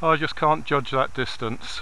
I just can't judge that distance.